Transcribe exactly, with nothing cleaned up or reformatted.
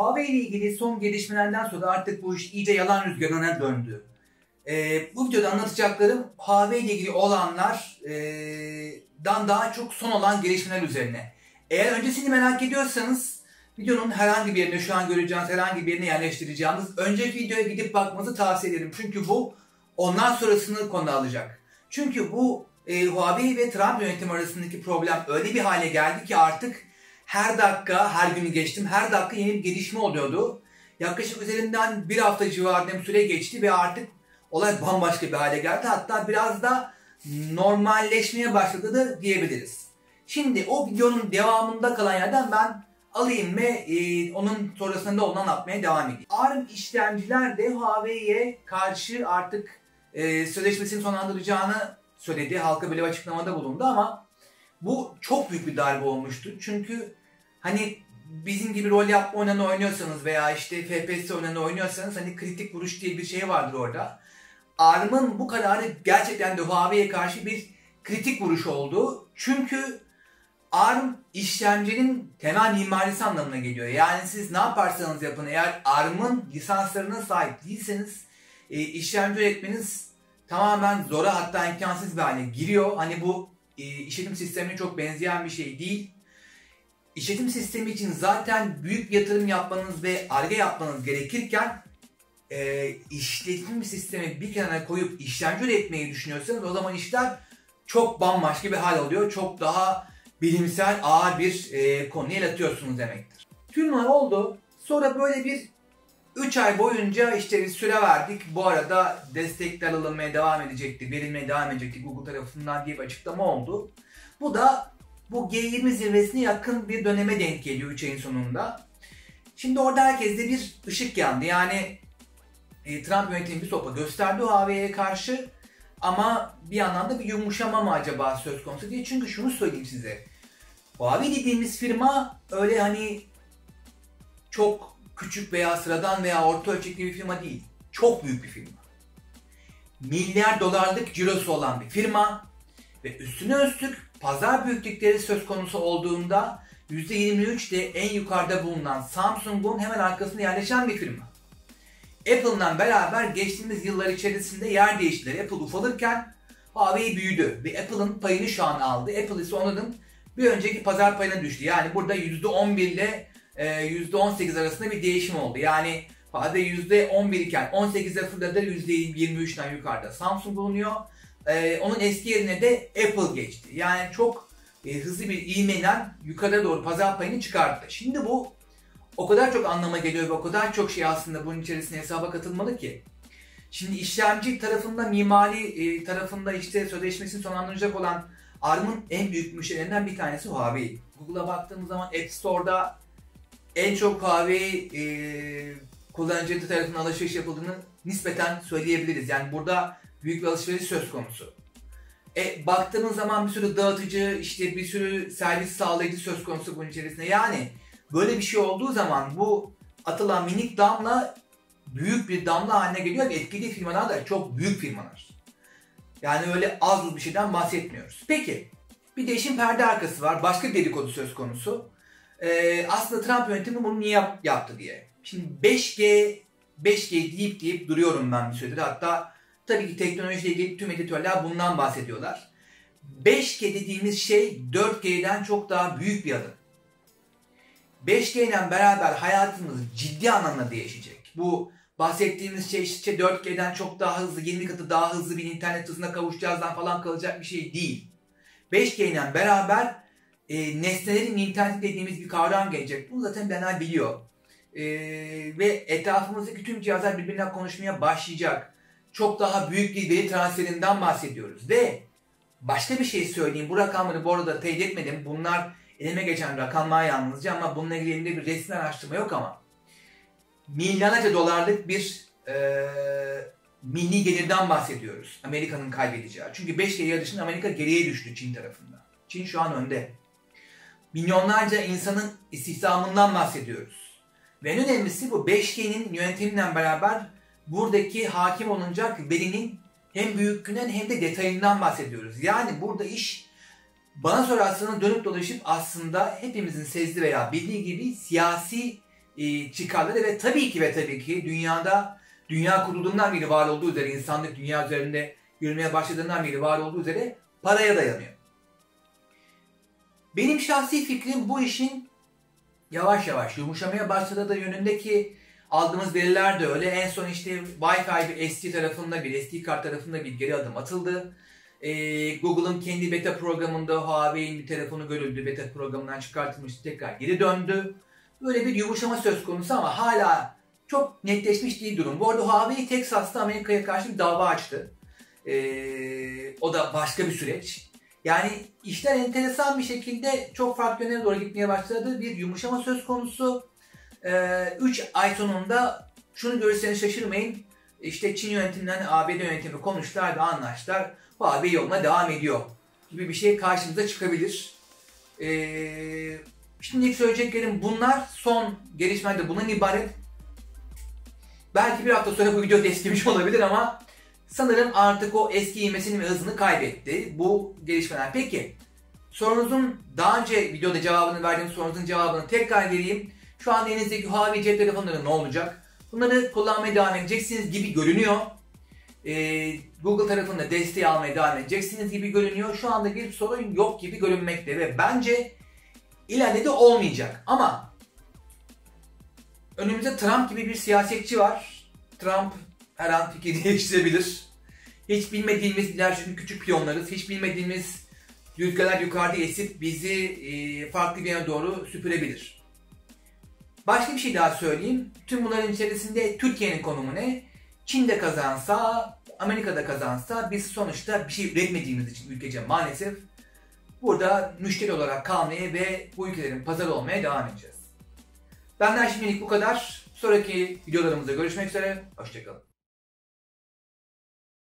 Huawei ile ilgili son gelişmelerden sonra artık bu iş iyice yalan rüzgarına döndü. E, bu videoda anlatacaklarım Huawei ile ilgili olanlardan e, daha çok son olan gelişmeler üzerine. Eğer öncesini merak ediyorsanız videonun herhangi bir yerine, şu an göreceğiniz herhangi bir yerine yerleştireceğiniz önceki videoya gidip bakmanızı tavsiye ederim. Çünkü bu ondan sonrasını konu alacak. Çünkü bu e, Huawei ve Trump yönetimi arasındaki problem öyle bir hale geldi ki artık her dakika, her günü geçtim, her dakika yeni bir gelişme oluyordu. Yaklaşık üzerinden bir hafta civarında bir süre geçti ve artık olay bambaşka bir hale geldi. Hatta biraz da normalleşmeye başladı da diyebiliriz. Şimdi o videonun devamında kalan yerden ben alayım ve e, onun sonrasında ondan atmaya devam edeyim. A R M işlemciler de Huawei'ye karşı artık e, sözleşmesini sonlandıracağını söyledi. Halka böyle bir açıklamada bulundu ama bu çok büyük bir darbe olmuştu. Çünkü hani bizim gibi rol yapma oyununu oynuyorsanız veya işte F P S oyununu oynuyorsanız hani kritik vuruş diye bir şey vardır orada. A R M'ın bu kararı gerçekten de Huawei'ye karşı bir kritik vuruş oldu. Çünkü A R M işlemcinin temel mimarisi anlamına geliyor. Yani siz ne yaparsanız yapın eğer A R M'ın lisanslarına sahip değilseniz e, işlemci üretmeniz tamamen zora hatta imkansız bir hale giriyor. Hani bu e, işletim sistemine çok benzeyen bir şey değil. İşletim sistemi için zaten büyük yatırım yapmanız ve Ar-Ge yapmanız gerekirken e, işletim sistemi bir kenara koyup işlemci üretmeyi düşünüyorsanız o zaman işler çok bambaşka bir hal oluyor. Çok daha bilimsel ağır bir e, konuya el atıyorsunuz demektir. Tüm bunlar oldu. Sonra böyle bir üç ay boyunca işte bir süre verdik. Bu arada destekler alınmaya devam edecekti, verilmeye devam edecekti Google tarafından diye bir açıklama oldu. Bu da bu G yirmi zirvesine yakın bir döneme denk geliyor üç ayın sonunda. Şimdi orada herkeste bir ışık yandı. Yani e, Trump yönetimi bir sopa gösterdi Huawei'ye karşı. Ama bir anlamda bir yumuşama mı acaba söz konusu diye. Çünkü şunu söyleyeyim size. Huawei dediğimiz firma öyle hani çok küçük veya sıradan veya orta ölçekli bir firma değil. Çok büyük bir firma. Milyar dolarlık cirosu olan bir firma. Ve üstüne üstlük pazar büyüklükleri söz konusu olduğunda yüzde yirmi üç de en yukarıda bulunan Samsung'un hemen arkasında yerleşen bir firma. Apple'dan beraber geçtiğimiz yıllar içerisinde yer değiştiler. Apple ufalırken Huawei büyüdü ve Apple'ın payını şu an aldı. Apple ise onların bir önceki pazar payına düştü. Yani burada yüzde on bir ile yüzde on sekiz arasında bir değişim oldu. Yani Huawei yüzde on bir iken on sekize fırladı, yüzde yirmi üçten yukarıda Samsung bulunuyor. Onun eski yerine de Apple geçti. Yani çok hızlı bir ivmeyle yukarıya doğru pazar payını çıkarttı. Şimdi bu o kadar çok anlama geliyor ve o kadar çok şey aslında bunun içerisine hesaba katılmalı ki. Şimdi işlemci tarafında, mimari tarafında işte sözleşmesini sonlandıracak olan A R M'ın en büyük müşterilerinden bir tanesi Huawei. Google'a baktığımız zaman App Store'da en çok Huawei e, kullanıcı tarafından alışveriş yapıldığını nispeten söyleyebiliriz. Yani burada büyük bir alışveriş söz konusu. E, baktığımız zaman bir sürü dağıtıcı, işte bir sürü servis sağlayıcı söz konusu bunun içerisinde. Yani böyle bir şey olduğu zaman bu atılan minik damla büyük bir damla haline geliyor ve etkili firmalar da çok büyük firmalar. Yani öyle az bir şeyden bahsetmiyoruz. Peki bir de işin perde arkası var. Başka dedikodu söz konusu. Ee, aslında Trump yönetimi bunu niye yap yaptı diye. Şimdi beş G deyip deyip duruyorum ben bir süredir. Hatta tabii ki teknolojiyle ilgili tüm editörler bundan bahsediyorlar. beş G dediğimiz şey dört G'den çok daha büyük bir adım. beş G ile beraber hayatımız ciddi anlamda değişecek. Bu bahsettiğimiz şey işte dört G'den çok daha hızlı, yirmi katı daha hızlı bir internet hızına kavuşacağızdan falan kalacak bir şey değil. beş G ile beraber e, nesnelerin internet dediğimiz bir kavram gelecek. Bunu zaten Benay biliyor. E, ve etrafımızdaki tüm cihazlar birbirinden konuşmaya başlayacak. Çok daha büyük bir veri transferinden bahsediyoruz. Ve başka bir şey söyleyeyim. Bu rakamları bu arada teyit etmedim. Bunlar elime geçen rakamlar yalnızca ama bununla ilgili elimde bir resmi araştırma yok ama milyarlarca dolarlık bir e, milli gelirden bahsediyoruz Amerika'nın kaybedeceği. Çünkü beş G yarışında Amerika geriye düştü Çin tarafında. Çin şu an önde. Milyonlarca insanın istihdamından bahsediyoruz. Ve en önemlisi bu beş G'nin yönetimiyle beraber buradaki hakim olunacak verinin hem büyüklüğünden hem de detayından bahsediyoruz. Yani burada iş bana sorarsanız dönüp dolaşıp aslında hepimizin sezdiği veya bildiği gibi siyasi e, çıkarları ve tabii ki ve tabii ki dünyada, dünya kurulduğundan beri var olduğu üzere, insanlık dünya üzerinde yürümeye başladığından beri var olduğu üzere paraya dayanıyor. Benim şahsi fikrim bu işin yavaş yavaş yumuşamaya başladığı yönündeki aldığımız veriler de öyle. En son işte Wi-Fi bir S D tarafında bir S D kart tarafında bir geri adım atıldı. Ee, Google'ın kendi beta programında Huawei'in bir telefonu görüldü. Beta programından çıkartılmıştı, tekrar geri döndü. Böyle bir yumuşama söz konusu ama hala çok netleşmiş değil durum. Bu arada Huawei Texas'ta Amerika'ya karşı bir dava açtı. Ee, o da başka bir süreç. Yani işler enteresan bir şekilde çok farklı yönlere doğru gitmeye başladı. Bir yumuşama söz konusu. üç ay sonunda şunu görürseniz şaşırmayın. İşte Çin yönetiminden A B D yönetimi konuştular ve anlaştılar. Huawei yoluna devam ediyor gibi bir şey karşımıza çıkabilir. Ee, şimdilik söyleyeceklerim bunlar. Son gelişmelerde bunun ibaret. Belki bir hafta sonra bu video desteklemiş olabilir ama sanırım artık o eski ivmesini ve hızını kaybetti bu gelişmeler. Peki sorunuzun, daha önce videoda cevabını verdiğim sorunuzun cevabını tekrar vereyim. Şu an elinizdeki Huawei cep telefonları ne olacak? Bunları kullanmaya devam edeceksiniz gibi görünüyor. Ee, Google tarafında desteği almaya devam edeceksiniz gibi görünüyor. Şu anda bir sorun yok gibi görünmekte ve bence ileride de olmayacak. Ama önümüzde Trump gibi bir siyasetçi var. Trump her an fikir değiştirebilir. Hiç bilmediğimiz, çünkü küçük piyonlarız, hiç bilmediğimiz rüzgarlar yukarıda esip bizi e, farklı bir yere doğru süpürebilir. Başka bir şey daha söyleyeyim. Tüm bunların içerisinde Türkiye'nin konumu ne? Çin'de kazansa, Amerika'da kazansa biz sonuçta bir şey üretmediğimiz için ülkece maalesef burada müşteri olarak kalmaya ve bu ülkelerin pazarı olmaya devam edeceğiz. Benden şimdilik bu kadar. Sonraki videolarımızda görüşmek üzere. Hoşçakalın.